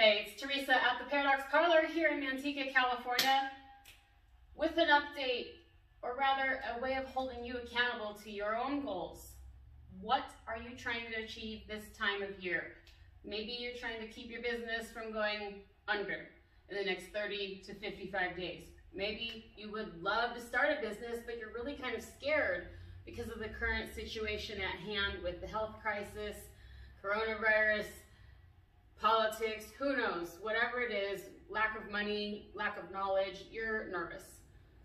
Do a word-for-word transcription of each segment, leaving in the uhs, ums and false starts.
Hey, it's Teresa at the Paradox Parlor here in Manteca, California, with an update, or rather a way of holding you accountable to your own goals. What are you trying to achieve this time of year? Maybe you're trying to keep your business from going under in the next thirty to fifty-five days. Maybe you would love to start a business, but you're really kind of scared because of the current situation at hand with the health crisis, coronavirus, politics, who knows, whatever it is, lack of money, lack of knowledge, you're nervous.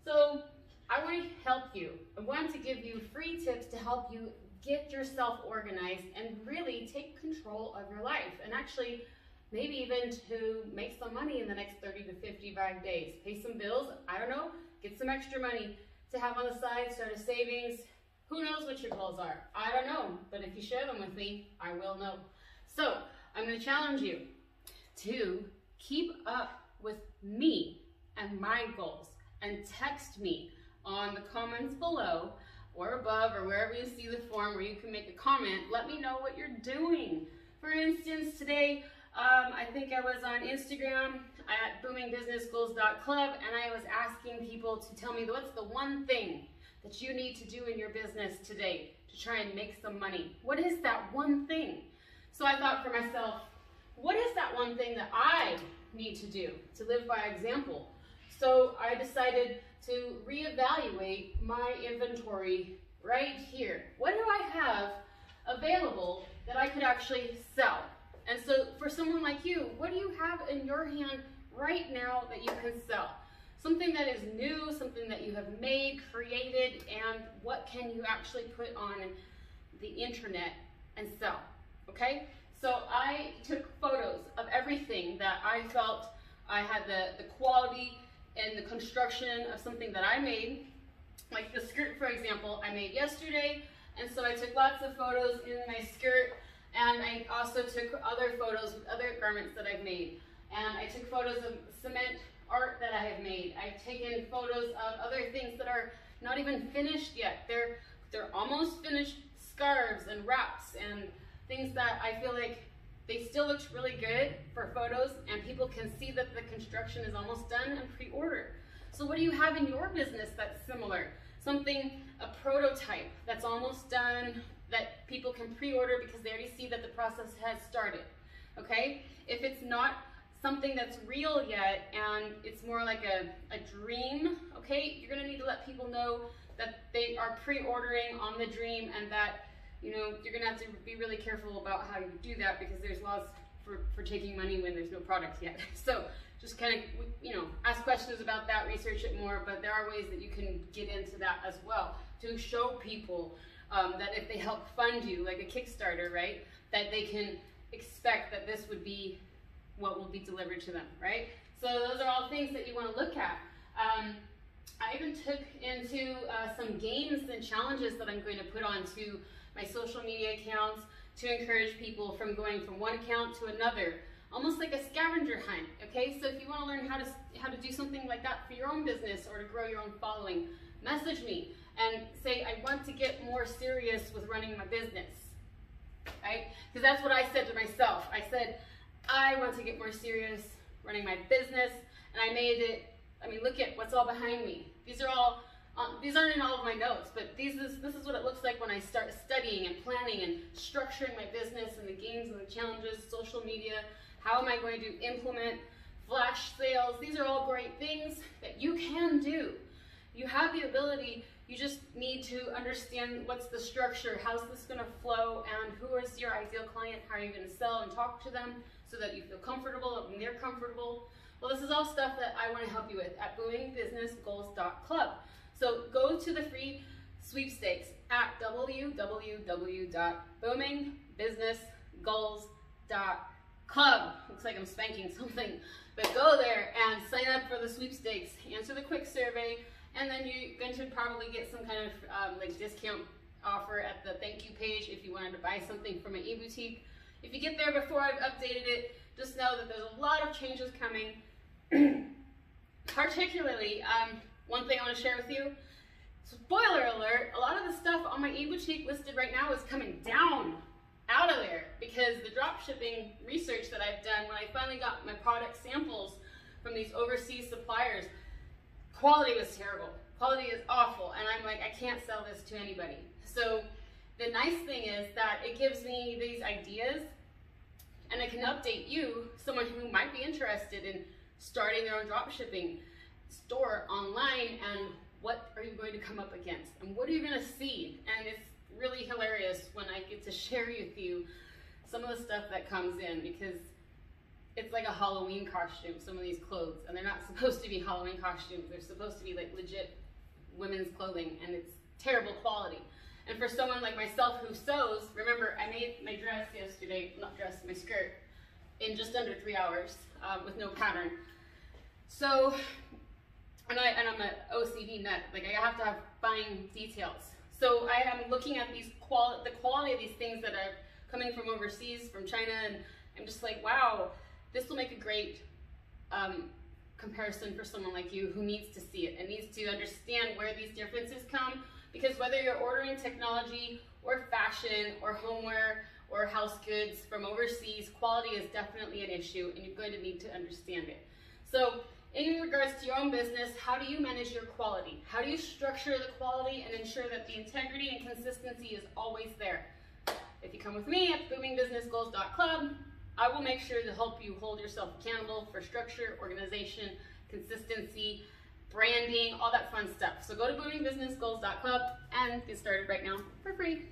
So I want to help you. I want to give you free tips to help you get yourself organized and really take control of your life, and actually maybe even to make some money in the next thirty to fifty-five days. Pay some bills, I don't know, get some extra money to have on the side, start a savings. Who knows what your goals are? I don't know, but if you share them with me, I will know. So I'm going to challenge you to keep up with me and my goals, and text me on the comments below or above or wherever you see the form where you can make a comment. Let me know what you're doing. For instance, today um, I think I was on Instagram at booming business goals dot club, and I was asking people to tell me what's the one thing that you need to do in your business today to try and make some money. What is that one thing? So I thought for myself, what is that one thing that I need to do to live by example? So I decided to reevaluate my inventory right here. What do I have available that I could actually sell? And so for someone like you, what do you have in your hand right now that you can sell? Something that is new, something that you have made, created, and what can you actually put on the internet and sell? Okay, so I took photos of everything that I felt I had the, the quality and the construction of something that I made. Like the skirt, for example, I made yesterday, and so I took lots of photos in my skirt, and I also took other photos with other garments that I've made, and I took photos of cement art that I have made. I've taken photos of other things that are not even finished yet. They're, they're almost finished scarves and wraps and things that I feel like they still looked really good for photos, and people can see that the construction is almost done and pre-order. So what do you have in your business that's similar? Something, a prototype that's almost done that people can pre-order because they already see that the process has started, okay? If it's not something that's real yet and it's more like a, a dream, okay, you're gonna need to let people know that they are pre-ordering on the dream, and that you know, you're gonna have to be really careful about how you do that because there's laws for, for taking money when there's no product yet. So just kind of, you know, ask questions about that, research it more, but there are ways that you can get into that as well to show people um, that if they help fund you, like a Kickstarter, right, that they can expect that this would be what will be delivered to them, right? So those are all things that you wanna look at. Um, I even took into uh, some games and challenges that I'm going to put onto my social media accounts to encourage people from going from one account to another, almost like a scavenger hunt, okay? So if you want to learn how to, how to do something like that for your own business or to grow your own following, message me and say, I want to get more serious with running my business, right? Because that's what I said to myself. I said, I want to get more serious running my business, and I made it. I mean, look at what's all behind me. These are all, um, these aren't in all of my notes, but these is, this is what it looks like when I start studying and planning and structuring my business and the games and the challenges, social media, how am I going to implement flash sales. These are all great things that you can do. You have the ability, you just need to understand what's the structure, how's this gonna flow, and who is your ideal client, how are you gonna sell and talk to them so that you feel comfortable and they're comfortable. Well, this is all stuff that I want to help you with at booming business goals dot club. So go to the free sweepstakes at w w w dot booming business goals dot club. Looks like I'm spanking something, but go there and sign up for the sweepstakes. Answer the quick survey, and then you're going to probably get some kind of um, like discount offer at the thank you page if you wanted to buy something from an e-boutique. If you get there before I've updated it, just know that there's a lot of changes coming. Particularly, um, one thing I want to share with you, spoiler alert, a lot of the stuff on my e-boutique listed right now is coming down. out of there, because the dropshipping research that I've done, when I finally got my product samples from these overseas suppliers, quality was terrible. Quality is awful, and I'm like, I can't sell this to anybody. So the nice thing is that it gives me these ideas, and I can update you, someone who might be interested in starting their own dropshipping store online, and what are you going to come up against, and what are you going to see. And it's really hilarious when I get to share with you some of the stuff that comes in, because it's like a Halloween costume, some of these clothes, and they're not supposed to be Halloween costumes. They're supposed to be like legit women's clothing, and it's terrible quality. And for someone like myself who sews, remember, I made my dress yesterday, not dress, my skirt, in just under three hours uh, with no pattern. So, and, I, and I'm an O C D nut, like I have to have fine details. So I am looking at these quali the quality of these things that are coming from overseas, from China, and I'm just like, wow, this will make a great um, comparison for someone like you who needs to see it and needs to understand where these differences come. Because whether you're ordering technology or fashion or homeware or house goods from overseas, quality is definitely an issue, and you're going to need to understand it. So in regards to your own business, how do you manage your quality? How do you structure the quality and ensure that the integrity and consistency is always there? If you come with me at booming business goals dot club, I will make sure to help you hold yourself accountable for structure, organization, consistency, branding, all that fun stuff. So go to booming business goals dot club and get started right now for free.